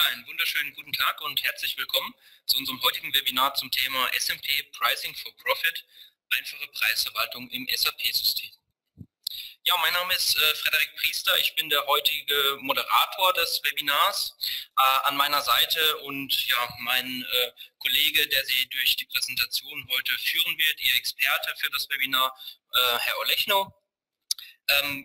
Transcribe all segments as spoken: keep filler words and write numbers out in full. Ja, einen wunderschönen guten Tag und herzlich willkommen zu unserem heutigen Webinar zum Thema S N P Pricing for Profit, einfache Preisverwaltung im S A P-System. Ja, mein Name ist äh, Frederik Priester, ich bin der heutige Moderator des Webinars. Äh, an meiner Seite und ja, mein äh, Kollege, der Sie durch die Präsentation heute führen wird, Ihr Experte für das Webinar, äh, Herr Olechnow.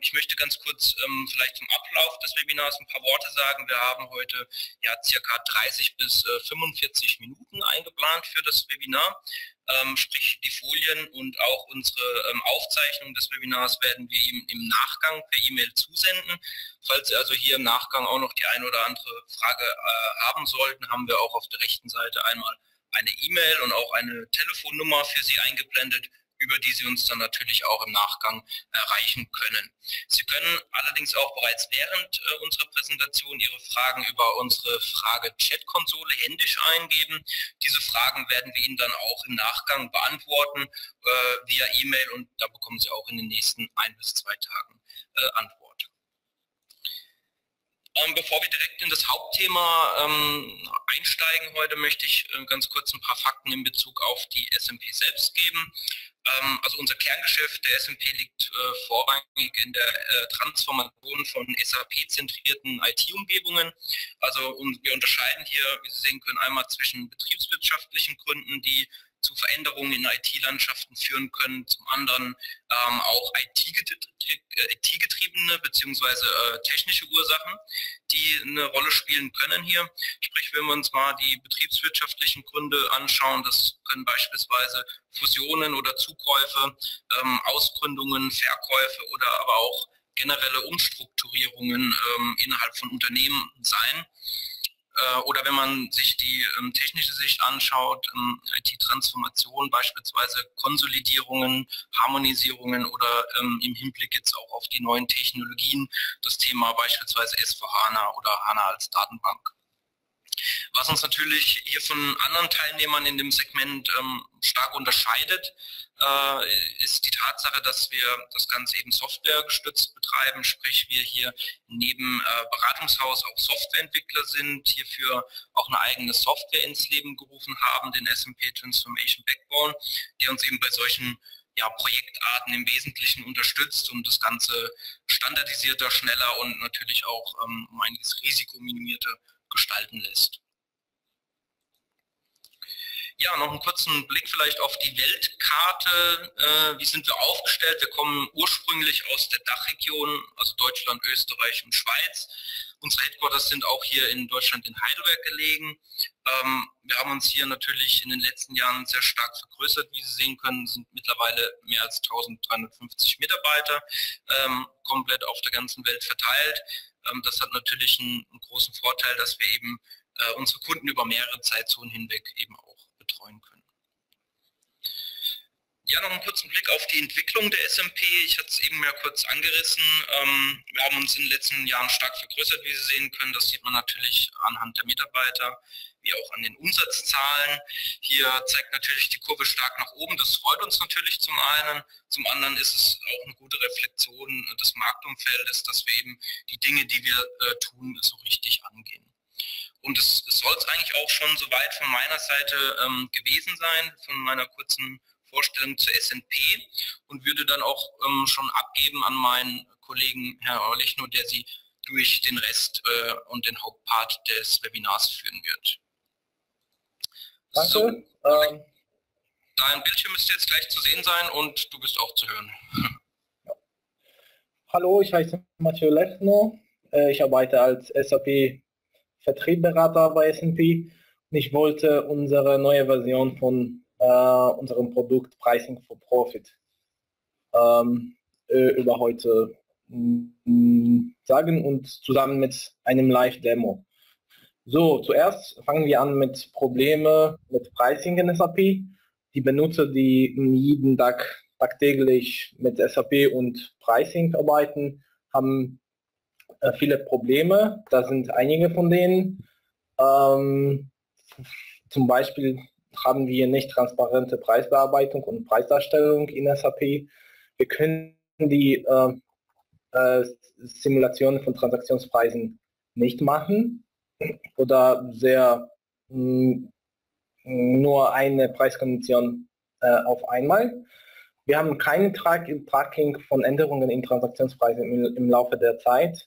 Ich möchte ganz kurz ähm, vielleicht zum Ablauf des Webinars ein paar Worte sagen. Wir haben heute ja circa dreißig bis fünfundvierzig Minuten eingeplant für das Webinar. Ähm, sprich, die Folien und auch unsere ähm, Aufzeichnung des Webinars werden wir ihm im Nachgang per E-Mail zusenden. Falls Sie also hier im Nachgang auch noch die eine oder andere Frage äh, haben sollten, haben wir auch auf der rechten Seite einmal eine E-Mail und auch eine Telefonnummer für Sie eingeblendet, über die Sie uns dann natürlich auch im Nachgang erreichen können. Sie können allerdings auch bereits während äh, unserer Präsentation Ihre Fragen über unsere Frage-Chat-Konsole händisch eingeben. Diese Fragen werden wir Ihnen dann auch im Nachgang beantworten äh, via E-Mail, und da bekommen Sie auch in den nächsten ein bis zwei Tagen äh, Antwort. Ähm, bevor wir direkt in das Hauptthema ähm, einsteigen heute, möchte ich äh, ganz kurz ein paar Fakten in Bezug auf die S N P selbst geben. Also unser Kerngeschäft der S N P liegt äh, vorrangig in der äh, Transformation von S A P-zentrierten I T-Umgebungen. Also um, wir unterscheiden hier, wie Sie sehen können, einmal zwischen betriebswirtschaftlichen Gründen, die zu Veränderungen in I T-Landschaften führen können, zum anderen ähm, auch I T-getriebene bzw. äh, technische Ursachen, die eine Rolle spielen können hier. Sprich, wenn wir uns mal die betriebswirtschaftlichen Gründe anschauen, das können beispielsweise Fusionen oder Zukäufe, ähm, Ausgründungen, Verkäufe oder aber auch generelle Umstrukturierungen ähm, innerhalb von Unternehmen sein. Oder wenn man sich die ähm, technische Sicht anschaut, ähm, I T-Transformation, beispielsweise Konsolidierungen, Harmonisierungen oder ähm, im Hinblick jetzt auch auf die neuen Technologien, das Thema beispielsweise S vier HANA oder HANA als Datenbank. Was uns natürlich hier von anderen Teilnehmern in dem Segment ähm, stark unterscheidet, äh, ist die Tatsache, dass wir das Ganze eben softwaregestützt betreiben, sprich wir hier neben äh, Beratungshaus auch Softwareentwickler sind, hierfür auch eine eigene Software ins Leben gerufen haben, den S N P Transformation Backbone, der uns eben bei solchen ja, Projektarten im Wesentlichen unterstützt und das Ganze standardisierter, schneller und natürlich auch ähm, um einiges risikominimierter gestalten lässt. Ja, noch einen kurzen Blick vielleicht auf die Weltkarte. Äh, wie sind wir aufgestellt? Wir kommen ursprünglich aus der DACH-Region, also Deutschland, Österreich und Schweiz. Unsere Headquarters sind auch hier in Deutschland in Heidelberg gelegen. Ähm, wir haben uns hier natürlich in den letzten Jahren sehr stark vergrößert. Wie Sie sehen können, sind mittlerweile mehr als eintausenddreihundertfünfzig Mitarbeiter, ähm, komplett auf der ganzen Welt verteilt. Ähm, das hat natürlich einen, einen großen Vorteil, dass wir eben äh, unsere Kunden über mehrere Zeitzonen hinweg eben auch betreuen können. Ja, noch einen kurzen Blick auf die Entwicklung der S N P. Ich hatte es eben ja kurz angerissen. Ähm, wir haben uns in den letzten Jahren stark vergrößert, wie Sie sehen können. Das sieht man natürlich anhand der Mitarbeiter, wie auch an den Umsatzzahlen. Hier zeigt natürlich die Kurve stark nach oben. Das freut uns natürlich zum einen. Zum anderen ist es auch eine gute Reflexion des Marktumfeldes, dass wir eben die Dinge, die wir äh, tun, so richtig angehen. Und es, es soll es eigentlich auch schon soweit von meiner Seite ähm, gewesen sein, von meiner kurzen Vorstellung zur S N P, und würde dann auch ähm, schon abgeben an meinen Kollegen Herrn Olechnow, der Sie durch den Rest äh, und den Hauptpart des Webinars führen wird. Danke. So, ähm, dein Bildschirm müsste jetzt gleich zu sehen sein und du bist auch zu hören. Ja. Hallo, ich heiße Matthieu Lechner. Ich arbeite als S A P-Vertriebsberater bei S N P und ich wollte unsere neue Version von äh, unserem Produkt Pricing for Profit ähm, über heute sagen und zusammen mit einem Live-Demo. So, zuerst fangen wir an mit Probleme mit Pricing in S A P. Die Benutzer, die jeden Tag tagtäglich mit S A P und Pricing arbeiten, haben äh, viele Probleme. Da sind einige von denen. Ähm, zum Beispiel haben wir nicht transparente Preisbearbeitung und Preisdarstellung in S A P. Wir können die äh, äh, Simulationen von Transaktionspreisen nicht machen. oder sehr mh, nur eine Preiskondition äh, auf einmal. Wir haben keinen Track im Tracking von Änderungen in Transaktionspreisen im, im Laufe der Zeit.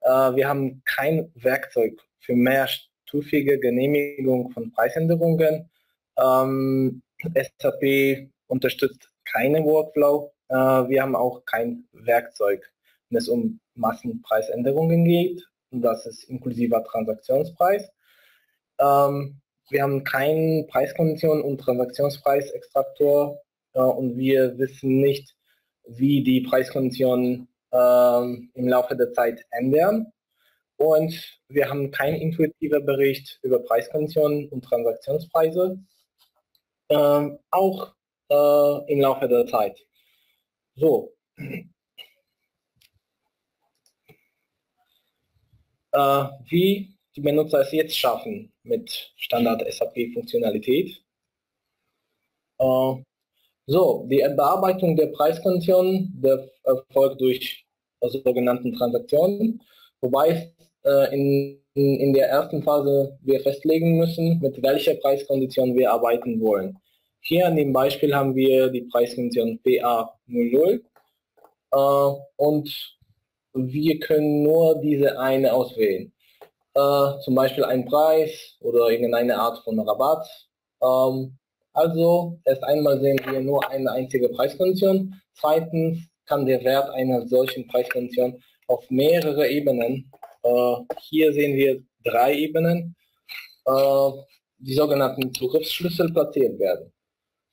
Äh, wir haben kein Werkzeug für mehrstufige Genehmigung von Preisänderungen. Ähm, S A P unterstützt keinen Workflow. Äh, wir haben auch kein Werkzeug, wenn es um Massenpreisänderungen geht. Und das ist inklusiver Transaktionspreis. Ähm, wir haben keinen Preiskondition und Transaktionspreisextraktor. Und wir wissen nicht, wie die Preiskonditionen ähm, im Laufe der Zeit ändern. Und wir haben keinen intuitiven Bericht über Preiskonditionen und Transaktionspreise, ähm, auch äh, im Laufe der Zeit. So. Äh, wie die Benutzer es jetzt schaffen mit Standard-S A P-Funktionalität. Äh, So, die Bearbeitung der Preiskonditionen der erfolgt durch sogenannten Transaktionen, wobei äh, in, in der ersten Phase wir festlegen müssen, mit welcher Preiskondition wir arbeiten wollen. Hier an dem Beispiel haben wir die Preiskondition P A null null äh, und wir können nur diese eine auswählen. Äh, zum Beispiel einen Preis oder irgendeine Art von Rabatt. Ähm, Also, erst einmal sehen wir nur eine einzige Preiskondition. Zweitens kann der Wert einer solchen Preiskondition auf mehrere Ebenen, äh, hier sehen wir drei Ebenen, äh, die sogenannten Zugriffsschlüssel platziert werden.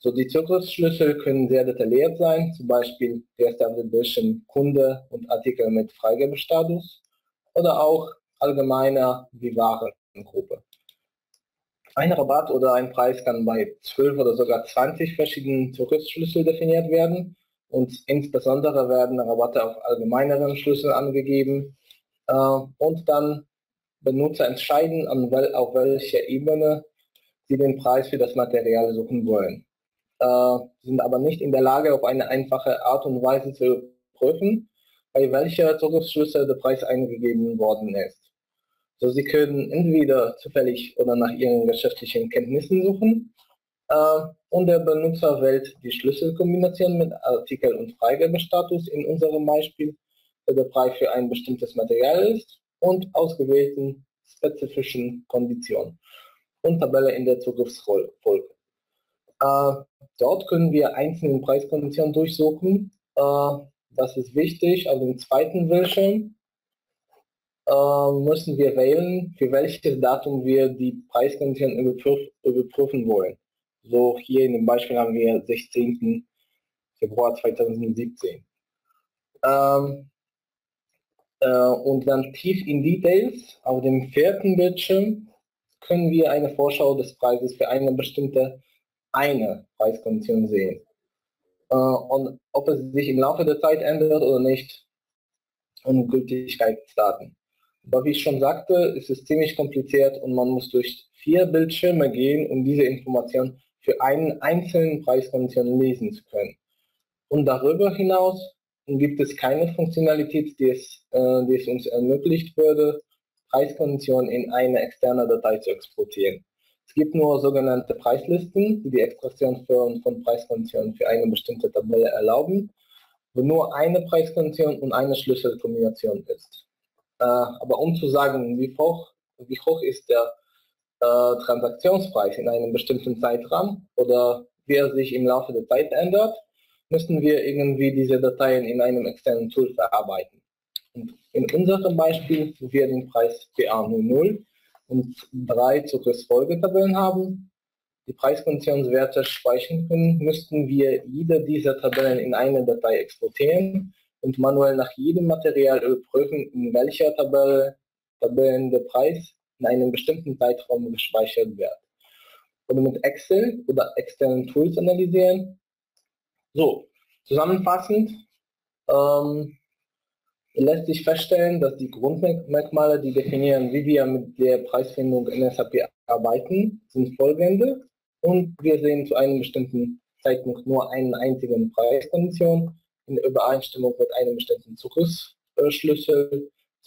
So, die Zugriffsschlüssel können sehr detailliert sein, zum Beispiel der Standard zwischen Kunde und Artikel mit Freigabestatus oder auch allgemeiner wie Warengruppe. Ein Rabatt oder ein Preis kann bei zwölf oder sogar zwanzig verschiedenen Zugriffsschlüsseln definiert werden und insbesondere werden Rabatte auf allgemeineren Schlüsseln angegeben äh, und dann Benutzer entscheiden, an wel auf welcher Ebene sie den Preis für das Material suchen wollen. Äh, sind aber nicht in der Lage, auf eine einfache Art und Weise zu prüfen, bei welcher Zugriffsschlüssel der Preis eingegeben worden ist. So, Sie können entweder zufällig oder nach Ihren geschäftlichen Kenntnissen suchen äh, und der Benutzer wählt die Schlüsselkombination mit Artikel und Freigabestatus in unserem Beispiel, der der Preis für ein bestimmtes Material ist und ausgewählten spezifischen Konditionen und Tabelle in der Zugriffsfolge. Äh, dort können wir einzelne Preiskonditionen durchsuchen. Äh, das ist wichtig, also im zweiten Bildschirm müssen wir wählen, für welches Datum wir die Preiskondition überprüf, überprüfen wollen. So, hier in dem Beispiel haben wir sechzehnten Februar zweitausendsiebzehn. Ähm, äh, und dann tief in Details, auf dem vierten Bildschirm, können wir eine Vorschau des Preises für eine bestimmte eine Preiskondition sehen. Äh, und ob es sich im Laufe der Zeit ändert oder nicht, und Gültigkeitsdaten. Aber wie ich schon sagte, ist es ziemlich kompliziert und man muss durch vier Bildschirme gehen, um diese Informationen für einen einzelnen Preiskondition lesen zu können. Und darüber hinaus gibt es keine Funktionalität, die es, äh, die es uns ermöglicht würde, Preiskonditionen in eine externe Datei zu exportieren. Es gibt nur sogenannte Preislisten, die die Extraktion von, von Preiskonditionen für eine bestimmte Tabelle erlauben, wo nur eine Preiskondition und eine Schlüsselkombination ist. Aber um zu sagen, wie hoch, wie hoch ist der äh, Transaktionspreis in einem bestimmten Zeitraum oder wie er sich im Laufe der Zeit ändert, müssen wir irgendwie diese Dateien in einem externen Tool verarbeiten. Und in unserem Beispiel, wo wir den Preis P A null null und drei Zugriffsfolgetabellen haben, die Preiskonditionenswerte speichern können, müssten wir jede dieser Tabellen in eine Datei exportieren und manuell nach jedem Material überprüfen, in welcher Tabelle, Tabellen der Preis in einem bestimmten Zeitraum gespeichert wird. Oder mit Excel oder externen Tools analysieren. So, zusammenfassend ähm, lässt sich feststellen, dass die Grundmerkmale, die definieren, wie wir mit der Preisfindung in S A P arbeiten, sind folgende. Und wir sehen zu einem bestimmten Zeitpunkt nur einen einzigen Preiskondition in Übereinstimmung mit einem bestimmten Zugriffsschlüssel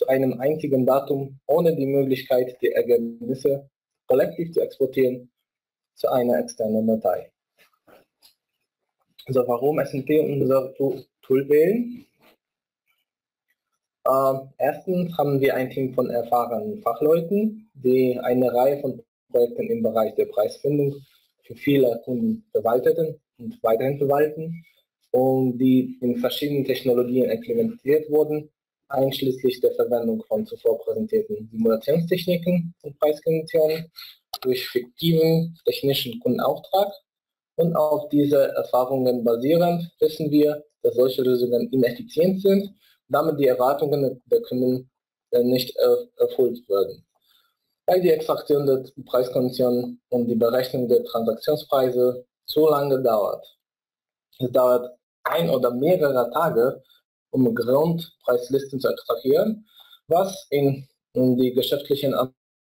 zu einem einzigen Datum ohne die Möglichkeit, die Ergebnisse kollektiv zu exportieren zu einer externen Datei. Also warum S N P unser Tool wählen? Äh, erstens haben wir ein Team von erfahrenen Fachleuten, die eine Reihe von Projekten im Bereich der Preisfindung für viele Kunden verwalteten und weiterhin verwalten und die in verschiedenen Technologien implementiert wurden, einschließlich der Verwendung von zuvor präsentierten Simulationstechniken und Preiskonditionen durch fiktiven technischen Kundenauftrag. Und auf diese Erfahrungen basierend wissen wir, dass solche Lösungen ineffizient sind und damit die Erwartungen der Kunden nicht erfüllt werden. Weil die Extraktion der Preiskonditionen und die Berechnung der Transaktionspreise zu lange dauert. Es dauert ein oder mehrere Tage, um Grundpreislisten zu extrahieren, was in, in die geschäftlichen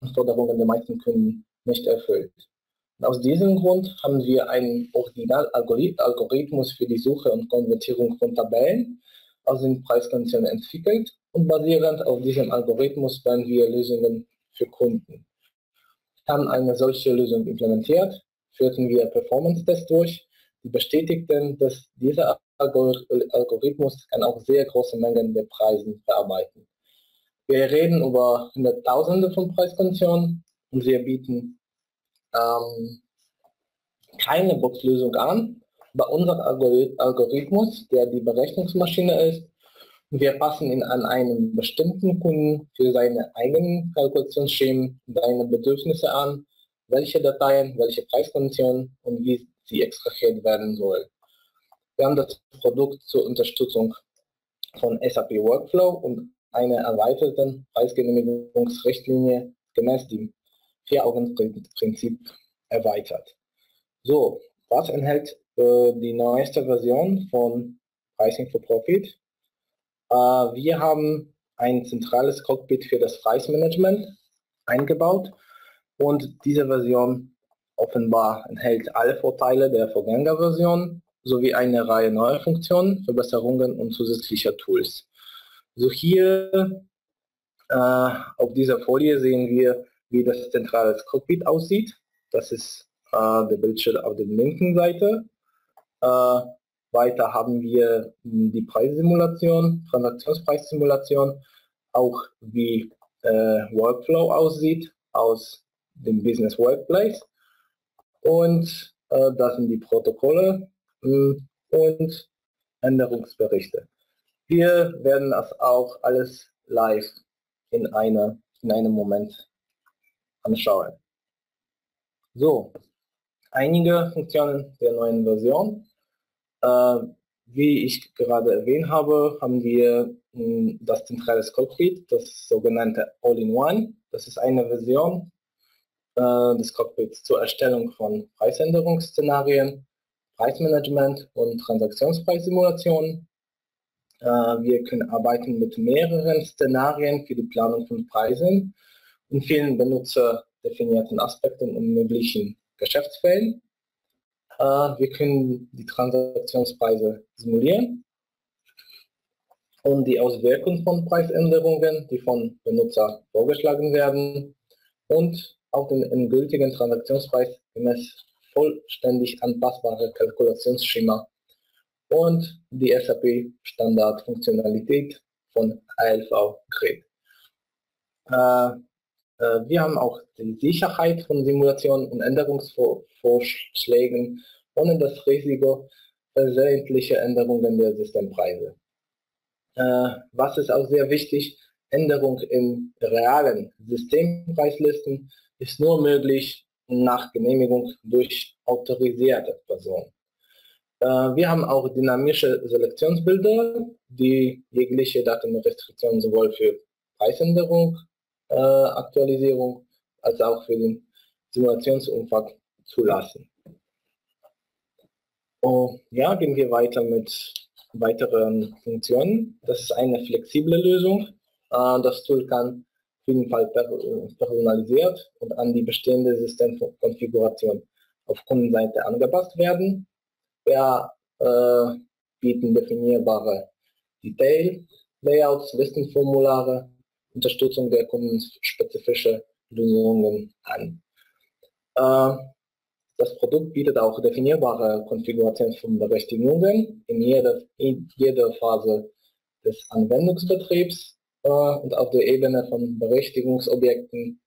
Anforderungen der meisten Kunden nicht erfüllt. Aus diesem Grund haben wir einen Original-Algorithmus für die Suche und Konvertierung von Tabellen aus den Preiskonditionen entwickelt und basierend auf diesem Algorithmus bauen wir Lösungen für Kunden. Haben eine solche Lösung implementiert, führten wir Performance-Tests durch, die bestätigten, dass dieser Algorithmus kann auch sehr große Mengen der Preise bearbeiten. Wir reden über Hunderttausende von Preiskonditionen und wir bieten Ähm, keine Box-Lösung an, bei unserem Algorithmus, der die Berechnungsmaschine ist, wir passen ihn an einen bestimmten Kunden für seine eigenen Kalkulationsschemen, seine Bedürfnisse an, welche Dateien, welche Preiskonditionen und wie sie extrahiert werden sollen. Wir haben das Produkt zur Unterstützung von S A P Workflow und einer erweiterten Preisgenehmigungsrichtlinie gemäß dem Vier-Augen-Prinzip erweitert. So, was enthält äh, die neueste Version von Pricing for Profit? Äh, wir haben ein zentrales Cockpit für das Preismanagement eingebaut und diese Version offenbar enthält alle Vorteile der Vorgängerversion sowie eine Reihe neuer Funktionen, Verbesserungen und zusätzlicher Tools. So hier äh, auf dieser Folie sehen wir, wie das zentrale Cockpit aussieht. Das ist äh, der Bildschirm auf der linken Seite. Äh, weiter haben wir die Preissimulation, Transaktionspreissimulation, auch wie äh, Workflow aussieht aus dem Business Workplace. Und äh, das sind die Protokolle mh, und Änderungsberichte. Wir werden das auch alles live in, einer, in einem Moment anschauen. So, einige Funktionen der neuen Version. Äh, wie ich gerade erwähnt habe, haben wir mh, das zentrale Cockpit, das sogenannte All-in-One. Das ist eine Version äh, des Cockpits zur Erstellung von Preisänderungsszenarien, Preismanagement und Transaktionspreissimulationen. Äh, wir können arbeiten mit mehreren Szenarien für die Planung von Preisen in vielen benutzerdefinierten Aspekten und möglichen Geschäftsfällen. Äh, wir können die Transaktionspreise simulieren und die Auswirkungen von Preisänderungen, die von Benutzer vorgeschlagen werden, und auch den endgültigen Transaktionspreis gemäß vollständig anpassbare Kalkulationsschema und die S A P-Standardfunktionalität von A L V Grid. Äh, Wir haben auch die Sicherheit von Simulationen und Änderungsvorschlägen ohne das Risiko versehentlicher Änderungen der Systempreise. Was ist auch sehr wichtig, Änderung in realen Systempreislisten ist nur möglich nach Genehmigung durch autorisierte Personen. Wir haben auch dynamische Selektionsbilder, die jegliche Datenrestriktion sowohl für Preisänderung, Äh, Aktualisierung als auch für den Simulationsumfang zulassen. Und ja, gehen wir weiter mit weiteren Funktionen. Das ist eine flexible Lösung. Äh, das Tool kann auf jeden Fall personalisiert und an die bestehende Systemkonfiguration auf Kundenseite angepasst werden. Wir äh, bieten definierbare Detail-Layouts, Listenformulare, Unterstützung der kundenspezifischen Lösungen an. Das Produkt bietet auch definierbare Konfigurationen von Berechtigungen in jeder, in jeder Phase des Anwendungsbetriebs und auf der Ebene von Berechtigungsobjekten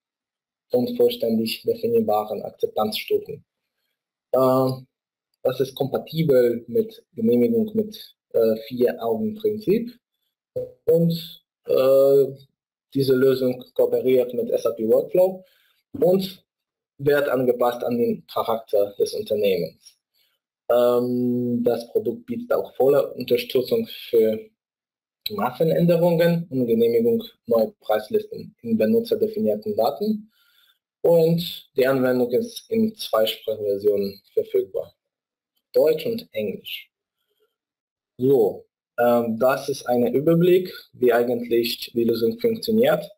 und vollständig definierbaren Akzeptanzstufen. Das ist kompatibel mit Genehmigung mit äh, Vier-Augen-Prinzip und äh, diese Lösung kooperiert mit S A P Workflow und wird angepasst an den Charakter des Unternehmens. Ähm, das Produkt bietet auch volle Unterstützung für Massenänderungen und Genehmigung neuer Preislisten in benutzerdefinierten Daten und die Anwendung ist in zwei Sprachversionen verfügbar. Deutsch und Englisch. So, ähm, das ist ein Überblick, wie eigentlich die Lösung funktioniert.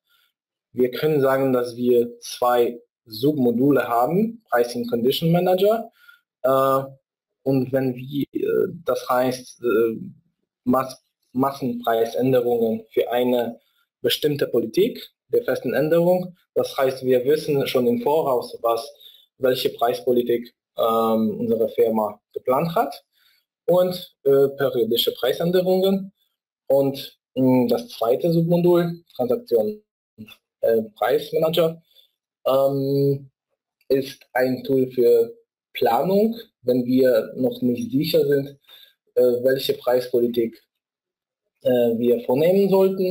Wir können sagen, dass wir zwei Submodule haben, Pricing Condition Manager. Äh, und wenn wir, äh, das heißt, äh, Mas Massenpreisänderungen für eine bestimmte Politik der festen Änderung, das heißt, wir wissen schon im Voraus, was, welche Preispolitik Ähm, unsere Firma geplant hat und äh, periodische Preisänderungen und mh, das zweite Submodul, Transaktion äh, Preismanager, ähm, ist ein Tool für Planung, wenn wir noch nicht sicher sind, äh, welche Preispolitik äh, wir vornehmen sollten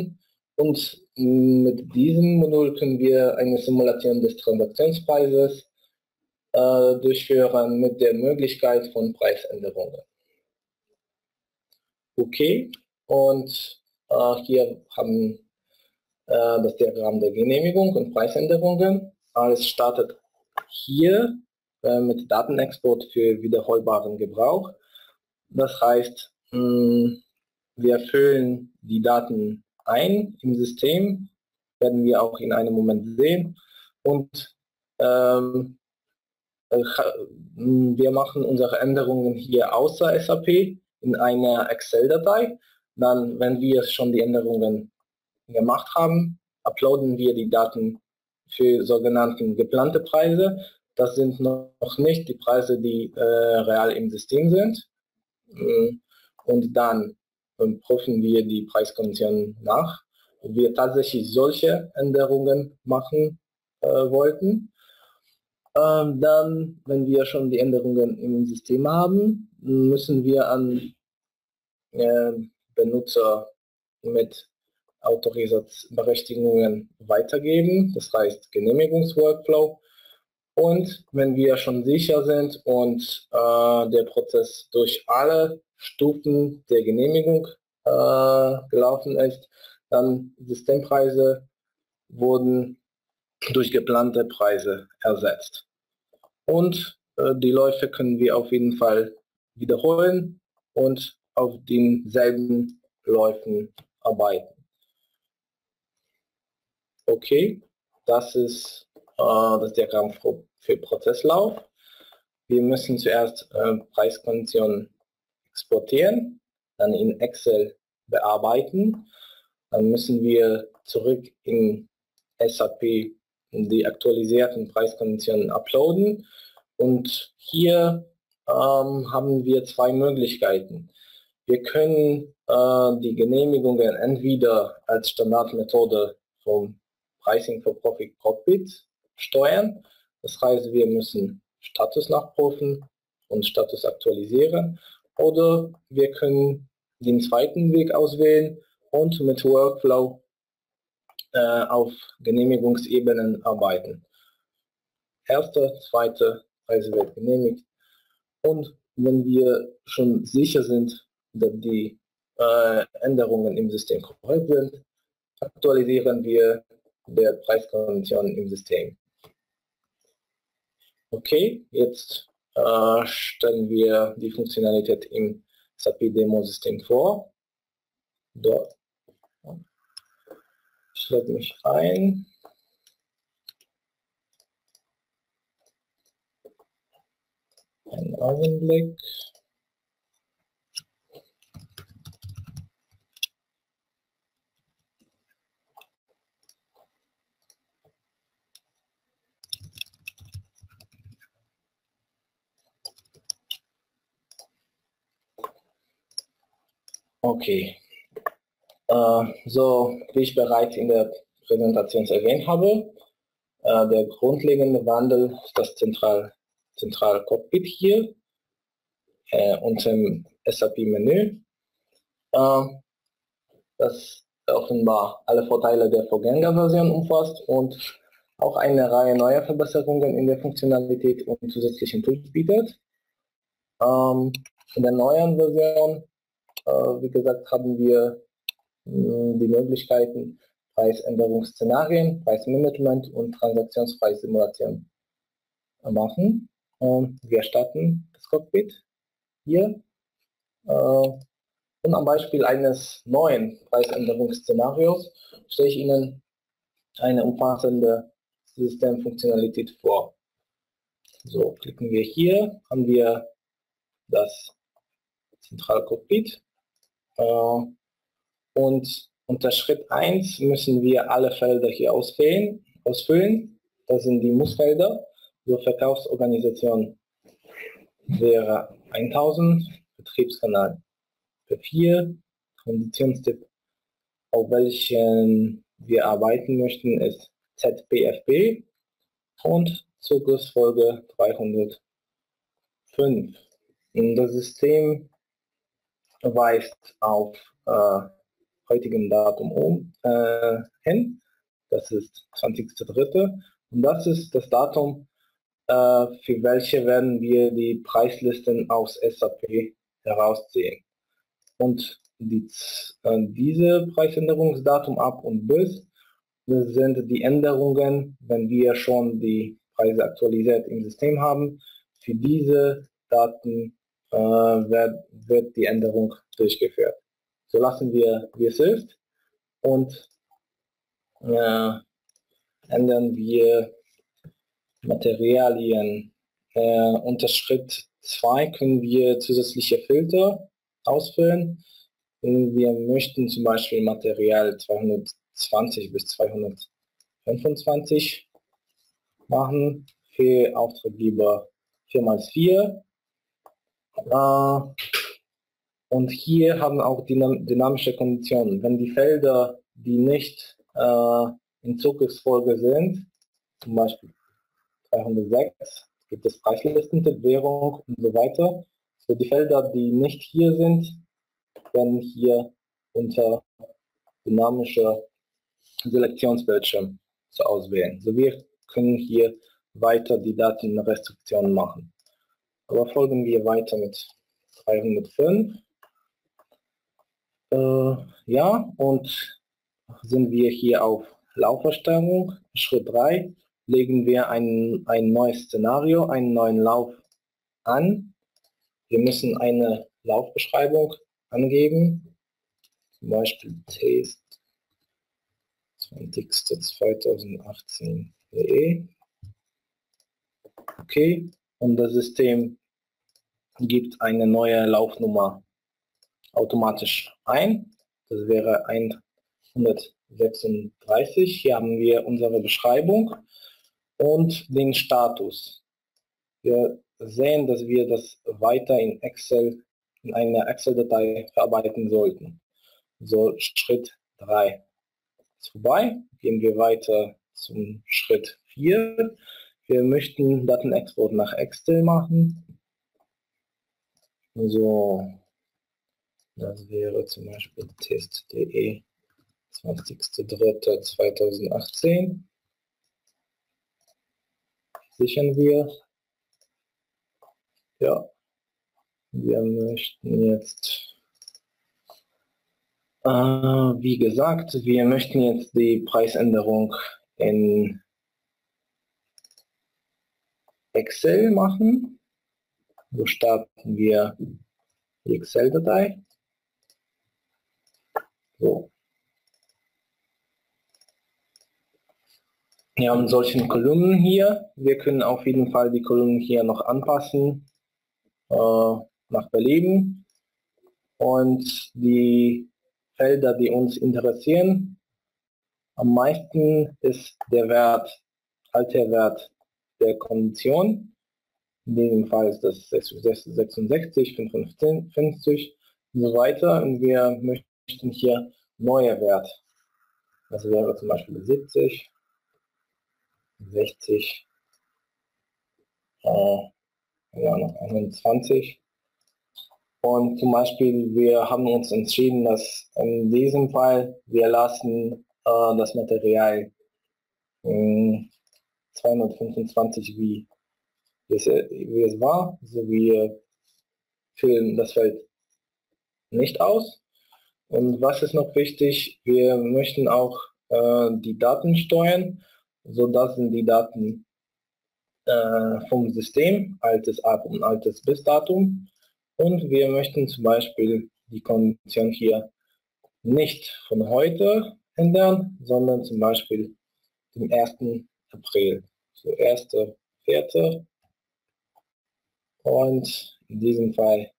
und mh, mit diesem Modul können wir eine Simulation des Transaktionspreises durchführen mit der Möglichkeit von Preisänderungen. Okay, und äh, hier haben äh, das Diagramm der Genehmigung und Preisänderungen. Alles startet hier äh, mit Datenexport für wiederholbaren Gebrauch. Das heißt, mh, wir füllen die Daten ein im System, werden wir auch in einem Moment sehen und ähm, wir machen unsere Änderungen hier außer S A P in einer Excel-Datei. Dann, wenn wir schon die Änderungen gemacht haben, uploaden wir die Daten für sogenannte geplante Preise. Das sind noch nicht die Preise, die äh, real im System sind. Und dann prüfen wir die Preiskonditionen nach, ob wir tatsächlich solche Änderungen machen äh, wollten. Dann, wenn wir schon die Änderungen im System haben, müssen wir an äh, Benutzer mit Autorisationsberechtigungen weitergeben, das heißt Genehmigungsworkflow. Und wenn wir schon sicher sind und äh, der Prozess durch alle Stufen der Genehmigung äh, gelaufen ist, dann Systempreise wurden durch geplante Preise ersetzt. Und äh, die Läufe können wir auf jeden Fall wiederholen und auf denselben Läufen arbeiten. Okay, das ist äh, das Diagramm für, für Prozesslauf. Wir müssen zuerst äh, Preiskonditionen exportieren, dann in Excel bearbeiten. Dann müssen wir zurück in S A P die aktualisierten Preiskonditionen uploaden und hier ähm, haben wir zwei Möglichkeiten. Wir können äh, die Genehmigungen entweder als Standardmethode vom Pricing for Profit Cockpit steuern, das heißt wir müssen Status nachprüfen und Status aktualisieren oder wir können den zweiten Weg auswählen und mit Workflow auf Genehmigungsebenen arbeiten. Erste, zweite Preise wird genehmigt und wenn wir schon sicher sind, dass die Änderungen im System korrekt sind, aktualisieren wir die Preiskonditionen im System. Okay, jetzt äh, stellen wir die Funktionalität im S A P-Demo-System vor. Dort. Ich logge mich ein. Einen Augenblick. Okay, äh, so wie ich bereits in der Präsentation erwähnt habe, äh, der grundlegende Wandel ist das zentral, zentral Cockpit hier äh, unter dem S A P-Menü, äh, das offenbar alle Vorteile der Vorgängerversion umfasst und auch eine Reihe neuer Verbesserungen in der Funktionalität und zusätzlichen Tools bietet. Ähm, in der neuen Version, äh, wie gesagt, haben wir mh, die Möglichkeiten, Preisänderungsszenarien, Preismanagement und Transaktionspreissimulation machen. Und wir starten das Cockpit hier. Äh, und am Beispiel eines neuen Preisänderungsszenarios stelle ich Ihnen eine umfassende Systemfunktionalität vor. So, klicken wir hier, haben wir das Zentralcockpit äh, und unter Schritt eins müssen wir alle Felder hier auswählen, ausfüllen. Das sind die Mussfelder. So, Verkaufsorganisation wäre tausend, Betriebskanal vier, Konditionstipp, auf welchen wir arbeiten möchten, ist Z P F B und Zugriffsfolge dreihundertfünf. Und das System weist auf äh, heutigen Datum um, äh, hin, das ist zwanzigster dritter und das ist das Datum, äh, für welche werden wir die Preislisten aus S A P herausziehen. Und die, äh, diese Preisänderungsdatum ab und bis sind die Änderungen, wenn wir schon die Preise aktualisiert im System haben. Für diese Daten äh, wird, wird die Änderung durchgeführt. So lassen wir, wie es ist, und äh, ändern wir Materialien. Äh, unter Schritt zwei können wir zusätzliche Filter ausfüllen. Wir möchten zum Beispiel Material zweihundertzwanzig bis zweihundertfünfundzwanzig machen, für Auftraggeber vier mal vier. Und hier haben auch dynamische Konditionen. Wenn die Felder, die nicht in Zugriffsfolge sind, zum Beispiel dreihundertsechs, gibt es Preislisten, Währung und so weiter. So, die Felder, die nicht hier sind, werden hier unter dynamischer Selektionsbildschirm zu auswählen. So, wir können hier weiter die Datenrestriktionen machen. Aber folgen wir weiter mit dreihundertfünf. Äh, ja, und sind wir hier auf Laufverstärkung. Schritt drei, legen wir ein, ein neues Szenario, einen neuen Lauf an. Wir müssen eine Laufbeschreibung angeben, zum Beispiel Test zwanzigster zweitausendachtzehn punkt de. Okay, und das System gibt eine neue Laufnummer automatisch ein. Das wäre hundertsechsunddreißig. Hier haben wir unsere Beschreibung und den Status. Wir sehen, dass wir das weiter in Excel, in einer Excel-Datei verarbeiten sollten. So, Schritt drei ist vorbei. Gehen wir weiter zum Schritt vier. Wir möchten Datenexport nach Excel machen. So, das wäre zum Beispiel test.de zwanzigster dritter zweitausendachtzehn. Sichern wir. Ja, wir möchten jetzt, äh, wie gesagt, wir möchten jetzt die Preisänderung in Excel machen. So, starten wir die Excel-Datei. So. Wir haben solche Kolumnen hier. Wir können auf jeden Fall die Kolumnen hier noch anpassen, nach Belieben, und die Felder, die uns interessieren, am meisten ist der Wert, alter Wert der Kondition, in diesem Fall ist das sechsundsechzig, fünfundfünfzig, und so weiter. Und wir möchten hier neuer Wert. Also wäre zum Beispiel siebzig, sechzig, äh, ja, noch einundzwanzig. Und zum Beispiel, wir haben uns entschieden, dass in diesem Fall wir lassen äh, das Material mh, zweihundertfünfundzwanzig, wie es, wie es war. Also wir füllen das Feld nicht aus. Und was ist noch wichtig? Wir möchten auch äh, die Daten steuern. So, das sind die Daten äh, vom System, altes Ab- und altes Bis-Datum. Und wir möchten zum Beispiel die Kondition hier nicht von heute ändern, sondern zum Beispiel den ersten April. So, erster Vierter und in diesem Fall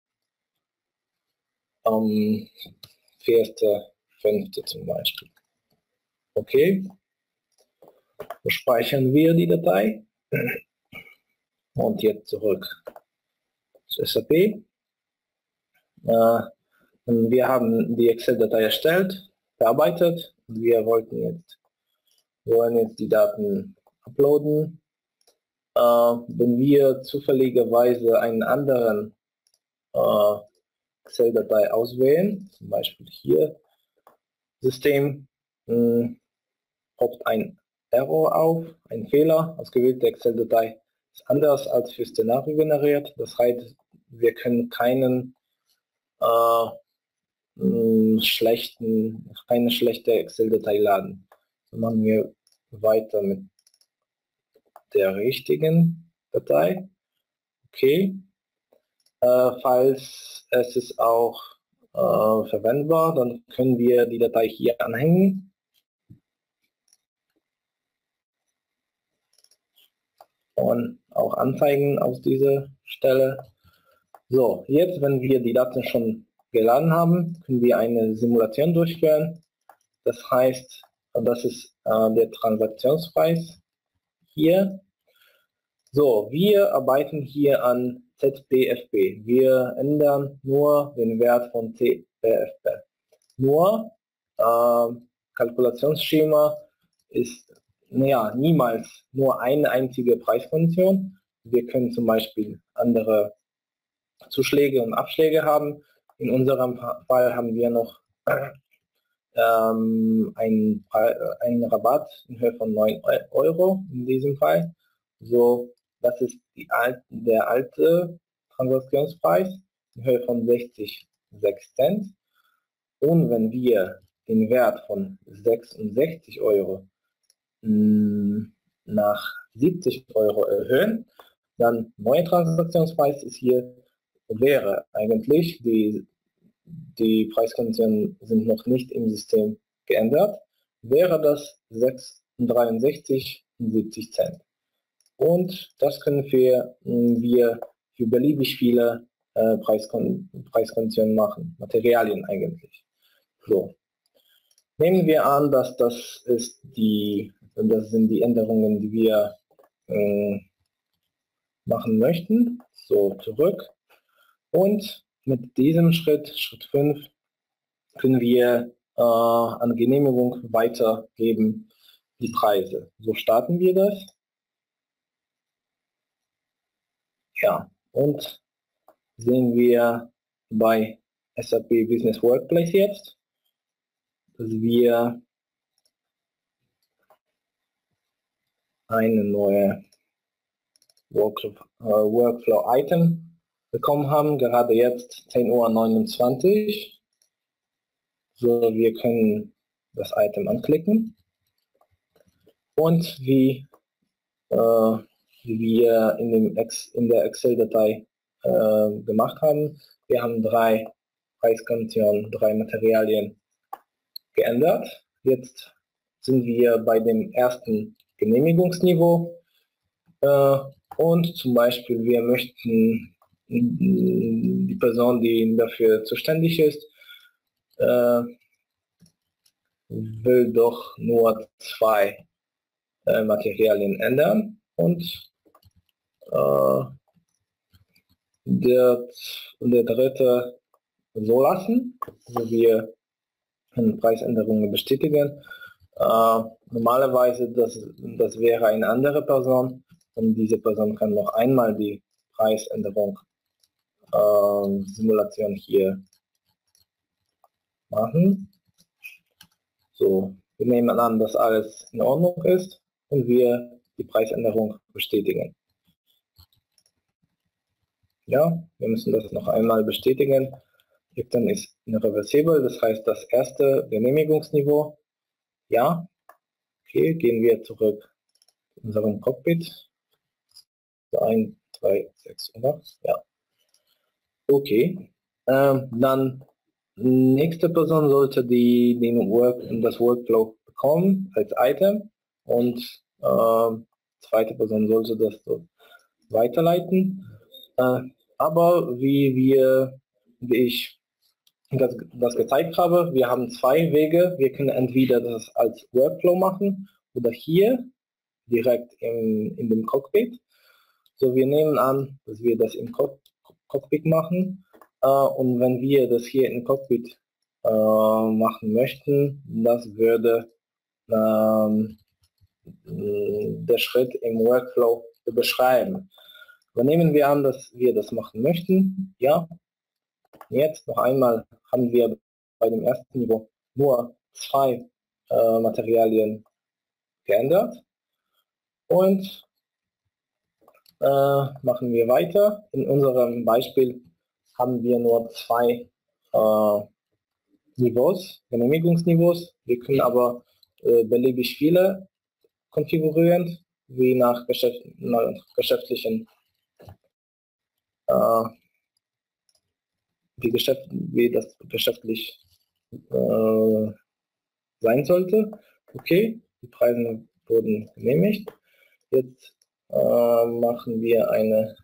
am ähm, vierten Fünften zum Beispiel. Okay. Speichern wir die Datei und jetzt zurück zu S A P. Äh, wir haben die Excel-Datei erstellt, bearbeitet. Wir wollten jetzt, wollen jetzt die Daten uploaden. Äh, wenn wir zufälligerweise einen anderen äh, Excel-Datei auswählen, zum Beispiel hier System, poppt ein Error auf, ein Fehler, ausgewählte Excel-Datei ist anders als für Szenario generiert, das heißt, wir können keinen äh, mh, schlechten, keine schlechte Excel-Datei laden. So, machen wir weiter mit der richtigen Datei. Okay. Äh, falls es ist auch äh, verwendbar, dann können wir die Datei hier anhängen. Und auch anzeigen aus dieser Stelle. So, jetzt, wenn wir die Daten schon geladen haben, können wir eine Simulation durchführen. Das heißt, das ist äh, der Transaktionspreis hier. So, wir arbeiten hier an Z P F P. Wir ändern nur den Wert von Z P F P. Nur äh, Kalkulationsschema ist, naja, niemals nur eine einzige Preiskondition. Wir können zum Beispiel andere Zuschläge und Abschläge haben. In unserem Fall haben wir noch ähm, einen, einen Rabatt in Höhe von neun Euro in diesem Fall. So, das ist die alte, der alte Transaktionspreis in Höhe von sechzig Cent. Und wenn wir den Wert von sechsundsechzig Euro mh, nach siebzig Euro erhöhen, dann neuer Transaktionspreis ist hier, wäre eigentlich, die, die Preiskonditionen sind noch nicht im System geändert, wäre das sechs Euro dreiundsechzig und siebzig Cent. Und das können wir, wir für beliebig viele äh, Preiskon Preiskonditionen machen, Materialien eigentlich. So. Nehmen wir an, dass das, ist die, das sind die Änderungen, die wir äh, machen möchten. So, zurück. Und mit diesem Schritt, Schritt fünf, können wir äh, an Genehmigung weitergeben die Preise. So starten wir das. Ja, und sehen wir bei S A P Business Workplace jetzt, dass wir eine neue Workflow-Item bekommen haben, gerade jetzt zehn Uhr neunundzwanzig. So, wir können das Item anklicken und wie äh, die wir in, dem Ex, in der Excel-Datei äh, gemacht haben. Wir haben drei Preiskonditionen, drei Materialien geändert. Jetzt sind wir bei dem ersten Genehmigungsniveau äh, und zum Beispiel wir möchten die Person, die dafür zuständig ist, äh, will doch nur zwei äh, Materialien ändern. Und äh, der, der dritte so lassen, wo wir Preisänderungen bestätigen. Äh, normalerweise das, das wäre eine andere Person und diese Person kann noch einmal die Preisänderung äh, Simulation hier machen. So, wir nehmen an, dass alles in Ordnung ist und wir die Preisänderung bestätigen. Ja, wir müssen das noch einmal bestätigen. Dann ist irreversibel, das heißt das erste Genehmigungsniveau. Ja, okay, gehen wir zurück zu unserem Cockpit. eins, drei, sechs, acht, ja. Okay, ähm, dann nächste Person sollte die, den Work, das Workflow bekommen als Item und äh, zweite Person sollte das so weiterleiten. Äh, aber wie wir, wie ich das, das gezeigt habe, wir haben zwei Wege. Wir können entweder das als Workflow machen oder hier direkt in, in dem Cockpit. So, wir nehmen an, dass wir das im Cock Cockpit machen äh, und wenn wir das hier im Cockpit äh, machen möchten, das würde ähm, der Schritt im Workflow beschreiben. Dann nehmen wir an, dass wir das machen möchten. Ja. Jetzt noch einmal haben wir bei dem ersten Niveau nur zwei äh, Materialien geändert und äh, machen wir weiter. In unserem Beispiel haben wir nur zwei äh, Niveaus, Genehmigungsniveaus. Wir können aber äh, beliebig viele konfigurieren, wie nach, Geschäft, nach geschäftlichen äh, Wie, Geschäft, wie das geschäftlich äh, sein sollte. Okay, die Preise wurden genehmigt. Jetzt äh, machen wir eine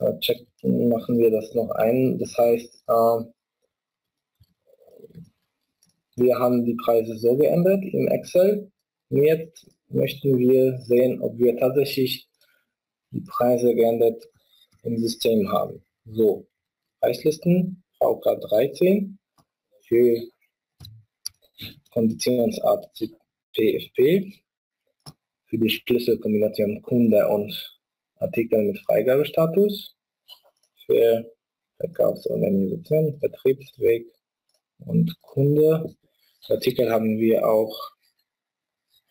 äh, Check, machen wir das noch ein. Das heißt, äh, wir haben die Preise so geändert im Excel. Und jetzt möchten wir sehen, ob wir tatsächlich die Preise geändert im System haben. So. Preislisten, V K dreizehn, für Konditionsart C P F P, für die Schlüsselkombination Kunde und Artikel mit Freigabe-Status, für Verkaufsorganisation, Vertriebsweg und Kunde. Für Artikel haben wir auch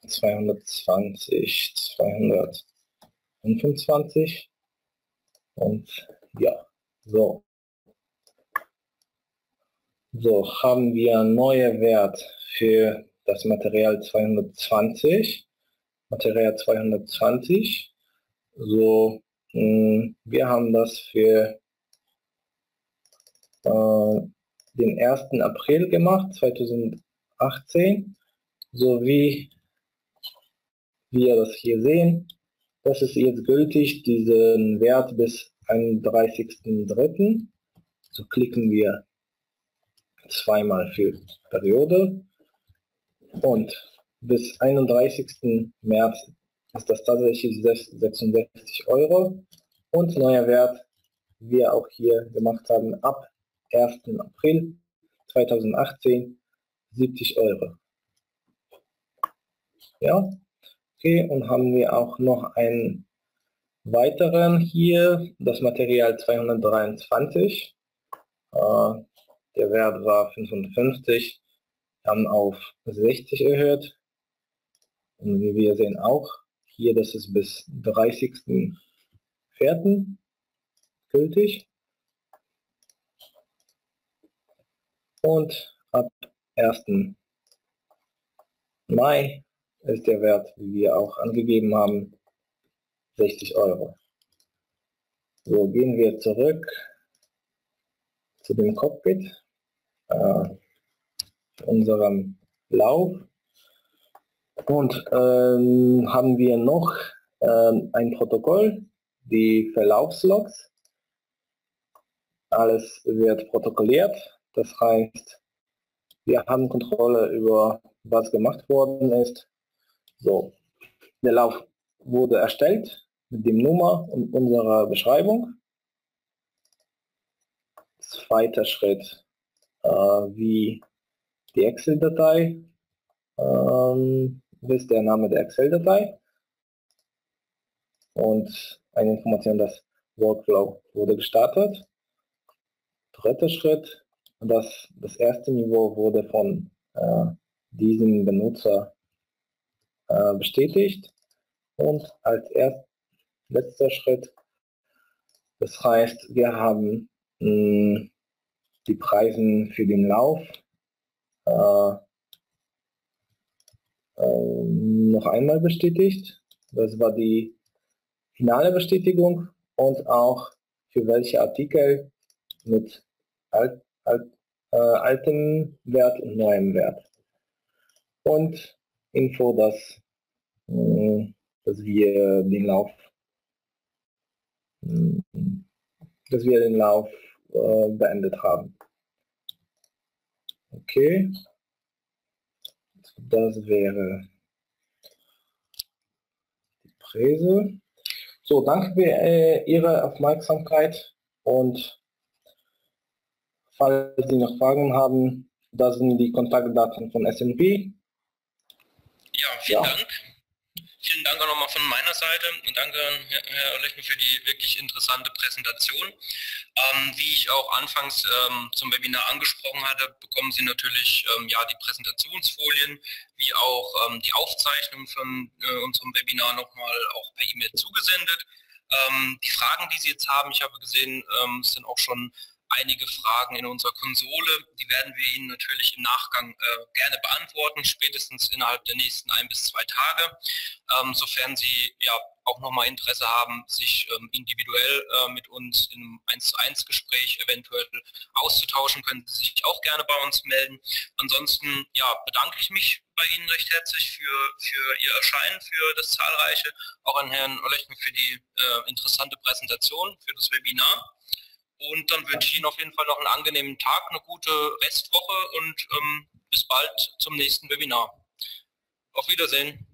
zweihundertzwanzig, zweihundertfünfundzwanzig und ja, so. So, haben wir einen neuen Wert für das Material zweihundertzwanzig. Material zweihundertzwanzig. So, mh, wir haben das für äh, den ersten April gemacht, zweitausendachtzehn. So wie wir das hier sehen, das ist jetzt gültig, diesen Wert bis einunddreißigsten dritten So klicken wir zweimal für Periode und bis einunddreißigsten März ist das tatsächlich sechsundsechzig Euro und neuer Wert, wie wir auch hier gemacht haben, ab ersten April zweitausendachtzehn siebzig Euro. Ja, okay, und haben wir auch noch einen weiteren hier, das Material zweihundertdreiundzwanzig. Äh, Der Wert war fünfundfünfzig, dann auf sechzig erhöht. Und wie wir sehen auch, hier das ist bis dreißigsten vierten gültig. Und ab ersten Mai ist der Wert, wie wir auch angegeben haben, sechzig Euro. So, gehen wir zurück zu dem Cockpit. Uh, unserem Lauf und ähm, haben wir noch ähm, ein Protokoll, die Verlaufslogs. Alles wird protokolliert, das heißt, wir haben Kontrolle über was gemacht worden ist. So, der Lauf wurde erstellt mit dem Nummer und unserer Beschreibung. zweiter Schritt, äh, wie die Excel-Datei, ähm, ist der Name der Excel-Datei und eine Information, dass Workflow wurde gestartet. Dritter Schritt, dass das erste Niveau wurde von äh, diesem Benutzer äh, bestätigt. Und als erst, letzter Schritt, das heißt, wir haben mh, die Preise für den Lauf äh, äh, noch einmal bestätigt. Das war die finale Bestätigung und auch für welche Artikel mit alt, alt, äh, altem Wert und neuem Wert. Und Info, dass, mh, dass wir den Lauf dass wir den Lauf äh, beendet haben. Okay, das wäre die Präse. So, danke für äh, Ihre Aufmerksamkeit und falls Sie noch Fragen haben, das sind die Kontaktdaten von S N P. Ja, vielen ja. Dank. Vielen Dank auch nochmal von meiner Seite und danke, Herr Olechnow, für die wirklich interessante Präsentation. Ähm, wie ich auch anfangs ähm, zum Webinar angesprochen hatte, bekommen Sie natürlich ähm, ja, die Präsentationsfolien wie auch ähm, die Aufzeichnung von äh, unserem Webinar nochmal auch per E-Mail zugesendet. Ähm, die Fragen, die Sie jetzt haben, ich habe gesehen, ähm, es sind auch schon einige Fragen in unserer Konsole, die werden wir Ihnen natürlich im Nachgang äh, gerne beantworten, spätestens innerhalb der nächsten ein bis zwei Tage, ähm, sofern Sie ja auch nochmal Interesse haben, sich ähm, individuell äh, mit uns in einem eins zu eins Gespräch eventuell auszutauschen, können Sie sich auch gerne bei uns melden. Ansonsten ja, bedanke ich mich bei Ihnen recht herzlich für, für Ihr Erscheinen, für das Zahlreiche, auch an Herrn Olechnow für die äh, interessante Präsentation, für das Webinar. Und dann wünsche ich Ihnen auf jeden Fall noch einen angenehmen Tag, eine gute Restwoche und ähm, bis bald zum nächsten Webinar. Auf Wiedersehen.